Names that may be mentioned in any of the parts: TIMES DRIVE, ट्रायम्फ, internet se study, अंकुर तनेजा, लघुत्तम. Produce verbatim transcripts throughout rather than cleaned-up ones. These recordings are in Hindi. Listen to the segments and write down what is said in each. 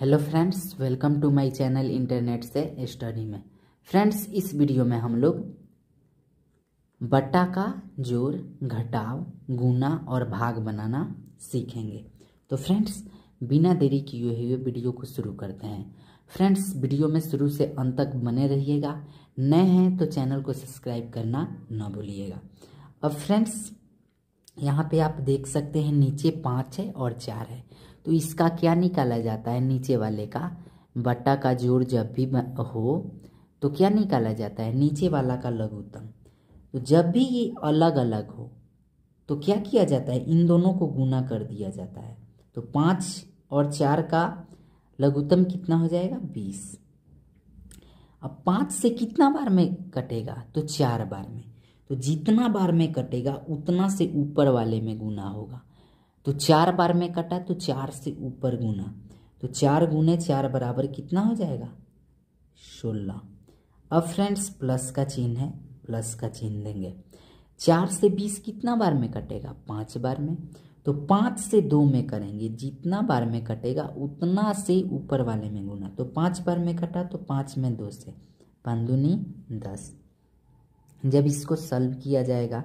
Hello friends, welcome to my channel internet से स्टडी में। फ्रेंड्स, इस वीडियो में हम लोग बट्टा का जोड़, घटाव, गुना और भाग बनाना सीखेंगे। तो फ्रेंड्स, बिना देरी किए हुए वीडियो को शुरू करते हैं। फ्रेंड्स, वीडियो में शुरू से अंत तक बने रहिएगा। नए हैं तो चैनल को सब्सक्राइब करना ना भूलिएगा। अब फ्रेंड्स, यहाँ पे आप देख सकते हैं नीचे पाँच है और चार है, तो इसका क्या निकाला जाता है? नीचे वाले का बट्टा का जोड़ जब भी हो तो क्या निकाला जाता है? नीचे वाला का लघुत्तम। तो जब भी ये अलग अलग हो तो क्या किया जाता है? इन दोनों को गुना कर दिया जाता है। तो पाँच और चार का लघुत्तम कितना हो जाएगा? बीस। अब पाँच से कितना बार में कटेगा? तो चार बार में। तो जितना बार में कटेगा उतना से ऊपर वाले में गुना होगा। तो चार बार में कटा तो चार से ऊपर गुना। तो चार गुने चार बराबर कितना हो जाएगा? सोलह। अब फ्रेंड्स, प्लस का चिन्ह है, प्लस का चिन्ह देंगे। चार से बीस कितना बार में कटेगा? पाँच बार में। तो पाँच से दो में करेंगे, जितना बार में कटेगा उतना से ऊपर वाले में गुना। तो पाँच बार में कटा तो पाँच में दो से, पाँच दूनी दस। जब इसको सॉल्व किया जाएगा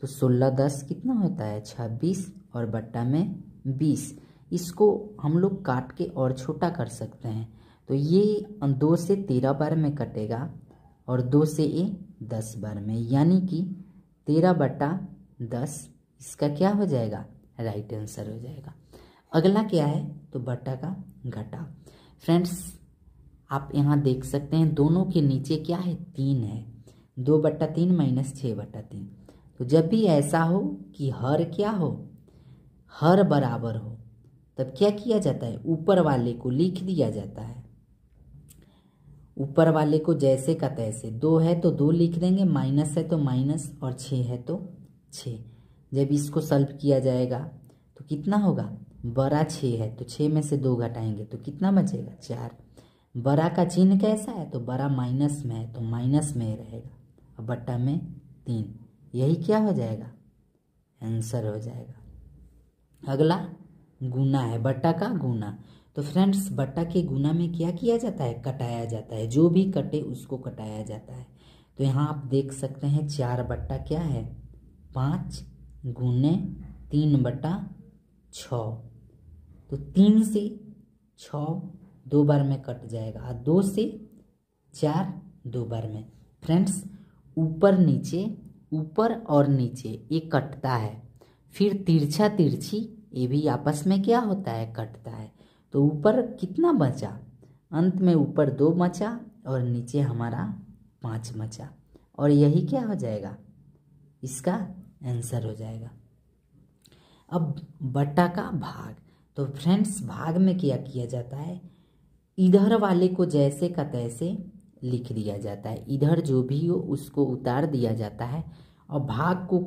तो सोलह दस कितना होता है? छब्बीस और बट्टा में बीस। इसको हम लोग काट के और छोटा कर सकते हैं। तो ये दो से तेरह बार में कटेगा और दो से ये दस बार में, यानी कि तेरह बट्टा दस। इसका क्या हो जाएगा? राइट आंसर हो जाएगा। अगला क्या है? तो बट्टा का घटाव। फ्रेंड्स, आप यहाँ देख सकते हैं दोनों के नीचे क्या है? तीन है। दो बट्टा तीन माइनस छः बट्टा तीन। तो जब भी ऐसा हो कि हर क्या हो? हर बराबर हो, तब क्या किया जाता है? ऊपर वाले को लिख दिया जाता है। ऊपर वाले को जैसे का तैसे। दो है तो दो लिख देंगे, माइनस है तो माइनस और छः है तो छः। जब इसको सॉल्व किया जाएगा तो कितना होगा? बड़ा छः है तो छः में से दो घटाएंगे तो कितना बचेगा? चार। बड़ा का चिन्ह कैसा है? तो बड़ा माइनस में है तो माइनस में ही रहेगा। अब बट्टा में तीन, यही क्या हो जाएगा? आंसर हो जाएगा। अगला गुना है, बट्टा का गुना। तो फ्रेंड्स, बट्टा के गुना में क्या किया जाता है? कटाया जाता है। जो भी कटे उसको कटाया जाता है। तो यहाँ आप देख सकते हैं चार बट्टा क्या है? पाँच गुने तीन बट्टा छः। तो तीन से छः दो बार में कट जाएगा और दो से चार दो बार में। फ्रेंड्स, ऊपर नीचे, ऊपर और नीचे ये कटता है, फिर तिरछा तिरछी ये भी आपस में क्या होता है? कटता है। तो ऊपर कितना बचा? अंत में ऊपर दो बचा और नीचे हमारा पाँच बचा, और यही क्या हो जाएगा? इसका आंसर हो जाएगा। अब बट्टा का भाग। तो फ्रेंड्स, भाग में क्या किया जाता है? इधर वाले को जैसे का तैसे लिख दिया जाता है। इधर जो भी हो उसको उतार दिया जाता है और भाग को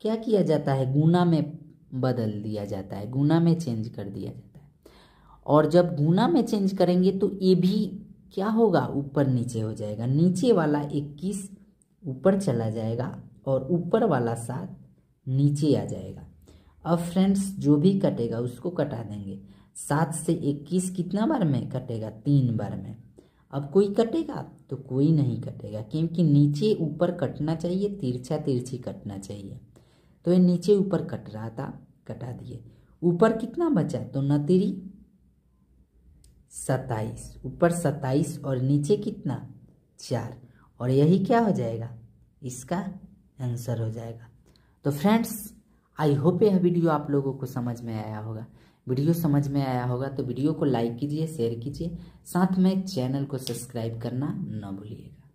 क्या किया जाता है? गुना में बदल दिया जाता है, गुना में चेंज कर दिया जाता है। और जब गुना में चेंज करेंगे तो ये भी क्या होगा? ऊपर नीचे हो जाएगा। नीचे वाला इक्कीस ऊपर चला जाएगा और ऊपर वाला सात नीचे आ जाएगा। अब फ्रेंड्स, जो भी कटेगा उसको कटा देंगे। सात से इक्कीस कितना बार में कटेगा? तीन बार में। अब कोई कटेगा? तो कोई नहीं कटेगा, क्योंकि नीचे ऊपर कटना चाहिए, तिरछा तिरछी कटना चाहिए। तो ये नीचे ऊपर कट रहा था, कटा दिए। ऊपर कितना बचा? तो न तिरी सत्ताईस, ऊपर सत्ताईस और नीचे कितना? चार, और यही क्या हो जाएगा? इसका आंसर हो जाएगा। तो फ्रेंड्स, आई होप यह वीडियो आप लोगों को समझ में आया होगा। वीडियो समझ में आया होगा तो वीडियो को लाइक कीजिए, शेयर कीजिए, साथ में चैनल को सब्सक्राइब करना ना भूलिएगा।